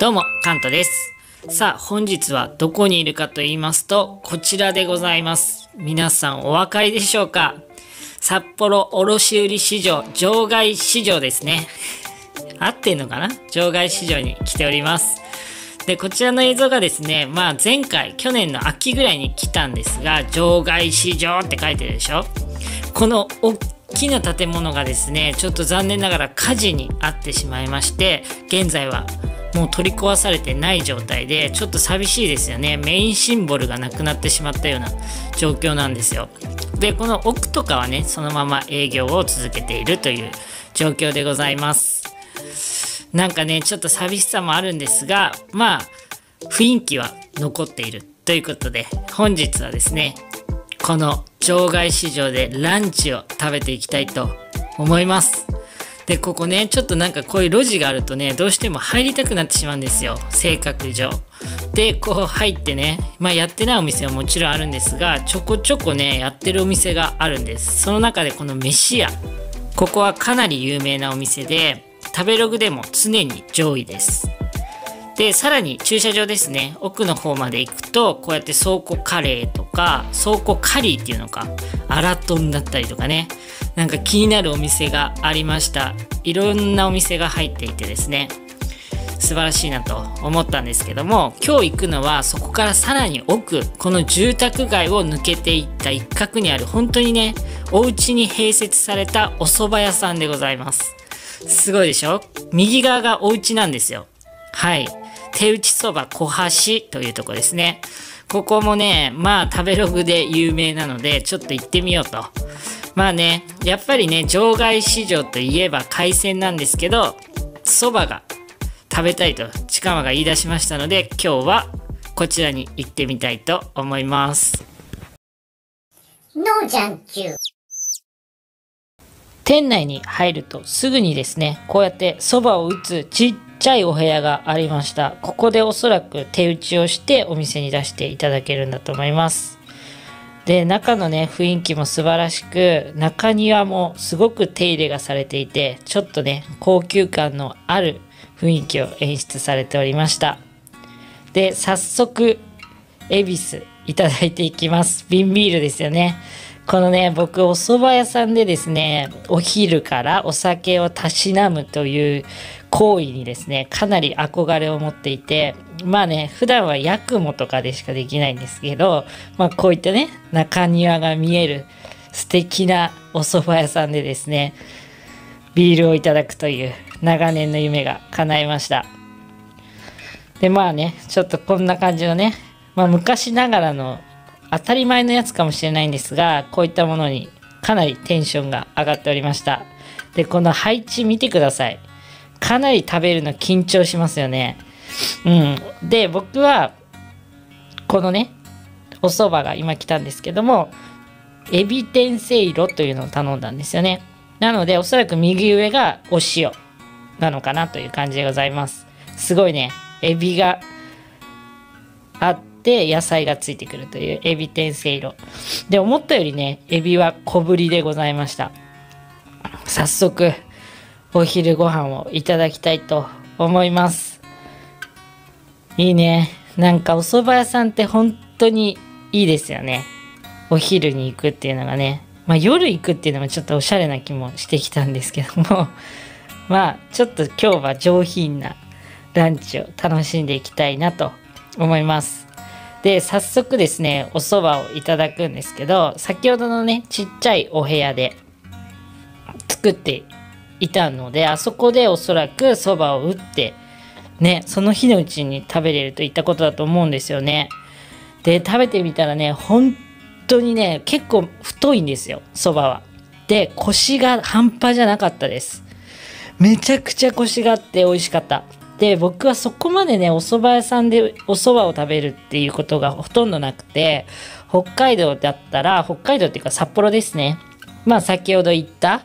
どうも、カントです。さあ、本日はどこにいるかと言いますと、こちらでございます。皆さんお分かりでしょうか？札幌卸売市場、場外市場ですね。合ってんのかな？場外市場に来ております。で、こちらの映像がですね、前回、去年の秋ぐらいに来たんですが、場外市場って書いてるでしょ？この大きな建物がですね、ちょっと残念ながら火事に遭ってしまいまして、現在はもう取り壊されてない状態で、ちょっと寂しいですよね。メインシンボルがなくなってしまったような状況なんですよ。で、この奥とかはね、そのまま営業を続けているという状況でございます。なんかね、ちょっと寂しさもあるんですが、雰囲気は残っているということで、本日はですね、この場外市場でランチを食べていきたいと思います。で、ここね、ちょっとなんかこういう路地があるとね、どうしても入りたくなってしまうんですよ、性格上。で、こう入ってね、やってないお店はもちろんあるんですが、ちょこちょこね、やってるお店があるんです。その中でこの飯屋。ここはかなり有名なお店で、食べログでも常に上位です。で、さらに駐車場ですね、奥の方まで行くと、こうやって倉庫カレーとか、倉庫カリーっていうのか、アラトンだったりとかね、なんか気になるお店がありました。いろんなお店が入っていてですね、素晴らしいなと思ったんですけども、今日行くのはそこからさらに奥、この住宅街を抜けていった一角にある、本当にね、お家に併設されたお蕎麦屋さんでございます。すごいでしょ？右側がお家なんですよ。はい。手打ちそば小橋というとこですね。ここもね、食べログで有名なので、ちょっと行ってみようと。ね、やっぱりね、場外市場といえば海鮮なんですけど、そばが食べたいと近間が言い出しましたので、今日はこちらに行ってみたいと思います。店内に入るとすぐにですね、こうやってそばを打つちっちゃいお部屋がありました。ここでおそらく手打ちをしてお店に出していただけるんだと思います。で、中のね、雰囲気も素晴らしく、中庭もすごく手入れがされていて、ちょっとね、高級感のある雰囲気を演出されておりました。で、早速、恵比寿いただいていきます。瓶ビールですよね。このね、僕、お蕎麦屋さんでですね、お昼からお酒をたしなむという行為にですね、かなり憧れを持っていて、普段はヤクモとかでしかできないんですけど、こういったね、中庭が見える素敵なお蕎麦屋さんでですね、ビールをいただくという長年の夢が叶いました。で、ちょっとこんな感じのね、昔ながらの当たり前のやつかもしれないんですが、こういったものにかなりテンションが上がっておりました。で、この配置見てください。かなり食べるの緊張しますよね。うん。で、僕は、このね、お蕎麦が今来たんですけども、エビ天せいろというのを頼んだんですよね。なので、おそらく右上がお塩なのかなという感じでございます。すごいね、エビがあって、で野菜がついてくるというエビ天せいろで、思ったよりね、エビは小ぶりでございました。早速お昼ご飯をいただきたいと思います。いいね、なんかお蕎麦屋さんって本当にいいですよね。お昼に行くっていうのがね、夜行くっていうのもちょっとおしゃれな気もしてきたんですけどもちょっと今日は上品なランチを楽しんでいきたいなと思います。で、早速ですね、お蕎麦をいただくんですけど、先ほどのね、ちっちゃいお部屋で作っていたので、あそこでおそらく蕎麦を打って、ね、その日のうちに食べれるといったことだと思うんですよね。で、食べてみたらね、本当にね、結構太いんですよ、蕎麦は。で、コシが半端じゃなかったです。めちゃくちゃコシがあって美味しかった。で、僕はそこまでね、お蕎麦屋さんでお蕎麦を食べるっていうことがほとんどなくて、北海道だったら、北海道っていうか札幌ですね。先ほど言った、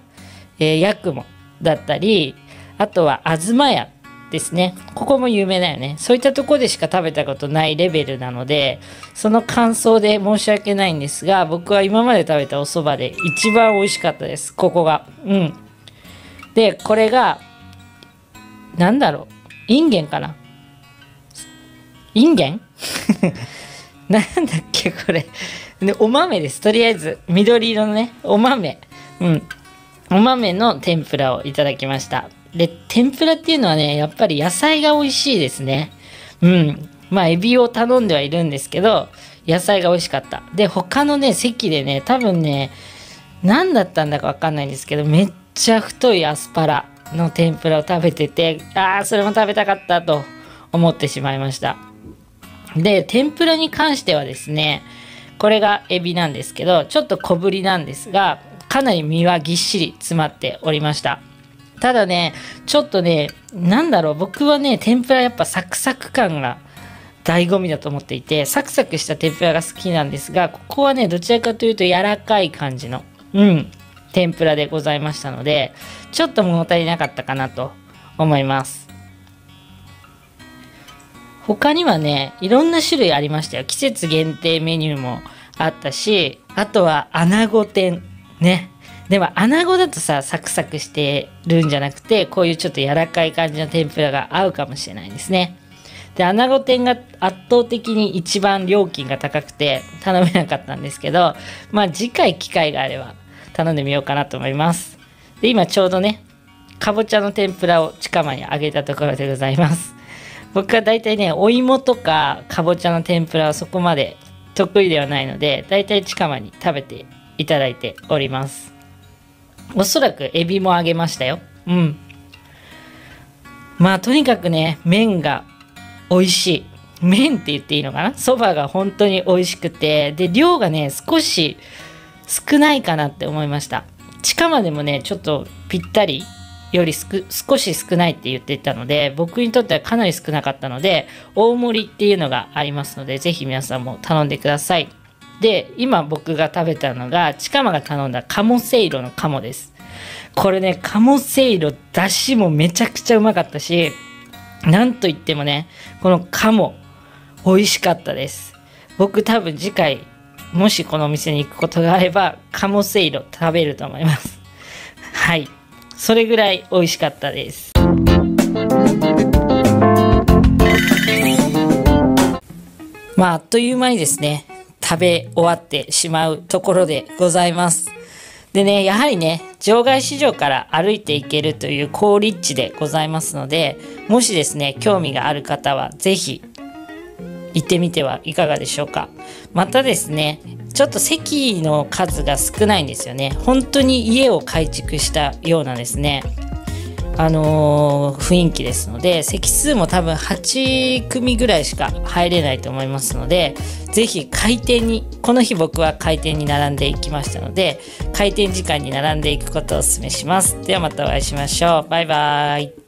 ヤクモだったり、あとは東屋ですね。ここも有名だよね。そういったとこでしか食べたことないレベルなので、その感想で申し訳ないんですが、僕は今まで食べたお蕎麦で一番美味しかったです。ここが。うん。で、これが、インゲンかなインゲンなんだっけこれで、お豆です。とりあえず緑色のねお豆、お豆の天ぷらをいただきました。で天ぷらっていうのはね、やっぱり野菜が美味しいですね。まあエビを頼んではいるんですけど、野菜が美味しかった。で他のね席でね、多分ね何だったんだか分かんないんですけど、めっちゃ太いアスパラの天ぷらを食べてて、ああそれも食べたかったと思ってしまいました。で天ぷらに関してはですね、これがエビなんですけど、ちょっと小ぶりなんですが、かなり身はぎっしり詰まっておりました。ただねちょっとね、なんだろう、僕はね天ぷらやっぱサクサク感が醍醐味だと思っていて、サクサクした天ぷらが好きなんですが、ここはねどちらかというと柔らかい感じの天ぷらでございましたので、ちょっと物足りなかったかなと思います。他にはねいろんな種類ありましたよ。季節限定メニューもあったし、あとは穴子天ね。でも穴子だとさ、サクサクしてるんじゃなくて、こういうちょっと柔らかい感じの天ぷらが合うかもしれないですね。で穴子店が圧倒的に一番料金が高くて頼めなかったんですけど、まあ次回機会があれば頼んでみようかなと思います。で今ちょうどねかぼちゃの天ぷらを近場に揚げたところでございます。僕はだいたいねお芋とかかぼちゃの天ぷらはそこまで得意ではないので、だいたい近場に食べていただいております。おそらくエビも揚げましたよ。まあとにかくね麺が美味しい、麺って言っていいのかな、そばが本当に美味しくて、で量がね少し少ないかなって思いました。近場でもねちょっとぴったりより少し少ないって言っていたので、僕にとってはかなり少なかったので、大盛りっていうのがありますので、是非皆さんも頼んでください。で今僕が食べたのが、近間が頼んだ鴨せいろの鴨です。これね鴨せいろ、だしもめちゃくちゃうまかったし、なんといってもねこの鴨美味しかったです。僕多分次回もしこのお店に行くことがあれば鴨せいろ食べると思います。はい、それぐらい美味しかったです。まああっという間にですね食べ終わってしまうところでございます。でねやはりね場外市場から歩いていけるという好立地でございますので、もしですね興味がある方は是非行ってみてはいかがでしょうか。またですねちょっと席の数が少ないんですよね。本当に家を改築したようなですね雰囲気ですので、席数も多分8組ぐらいしか入れないと思いますので、是非開店に、この日僕は開店に並んでいきましたので、開店時間に並んでいくことをお勧めします。ではまたお会いしましょう。バイバーイ。